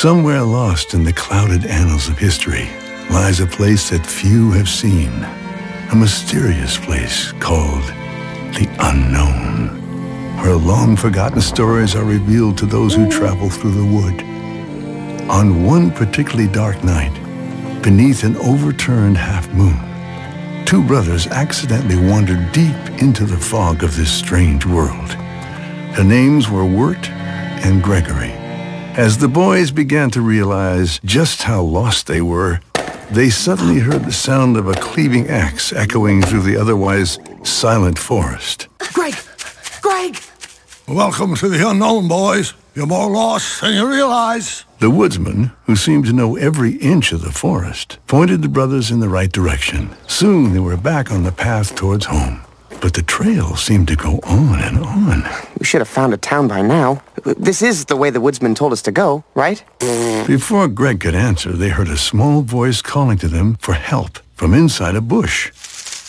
Somewhere lost in the clouded annals of history lies a place that few have seen, a mysterious place called The Unknown, where long-forgotten stories are revealed to those who travel through the wood. On one particularly dark night, beneath an overturned half-moon, two brothers accidentally wandered deep into the fog of this strange world. Their names were Wirt and Gregory. As the boys began to realize just how lost they were, they suddenly heard the sound of a cleaving axe echoing through the otherwise silent forest. Greg! Greg! Welcome to the unknown, boys. You're more lost than you realize. The woodsman, who seemed to know every inch of the forest, pointed the brothers in the right direction. Soon they were back on the path towards home. But the trail seemed to go on and on. We should have found a town by now. This is the way the woodsman told us to go, right? Before Greg could answer, they heard a small voice calling to them for help from inside a bush.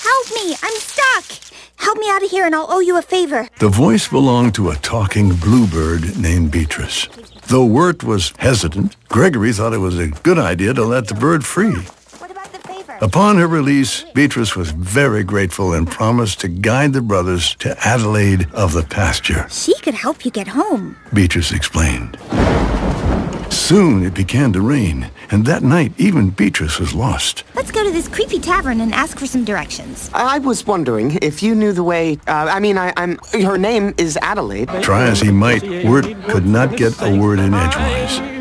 Help me! I'm stuck! Help me out of here and I'll owe you a favor. The voice belonged to a talking bluebird named Beatrice. Though Wirt was hesitant, Gregory thought it was a good idea to let the bird free. Upon her release, Beatrice was very grateful and promised to guide the brothers to Adelaide of the Pasture. She could help you get home, Beatrice explained. Soon it began to rain, and that night even Beatrice was lost. Let's go to this creepy tavern and ask for some directions. I was wondering if you knew the way... her name is Adelaide. Try as he might, Wirt could not get a word in edgewise.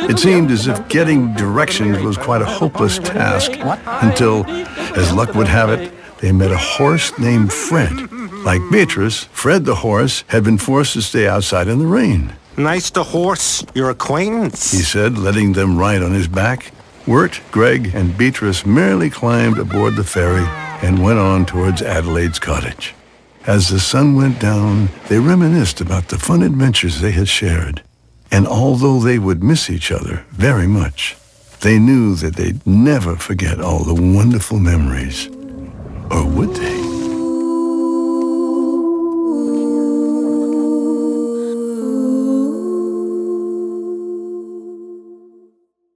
It seemed as if getting directions was quite a hopeless task until, as luck would have it, they met a horse named Fred. Like Beatrice, Fred the horse had been forced to stay outside in the rain. Nice to horse your acquaintance, he said, letting them ride on his back. Wirt, Greg, and Beatrice merely climbed aboard the ferry and went on towards Adelaide's cottage. As the sun went down, they reminisced about the fun adventures they had shared. And although they would miss each other very much, they knew that they'd never forget all the wonderful memories. Or would they?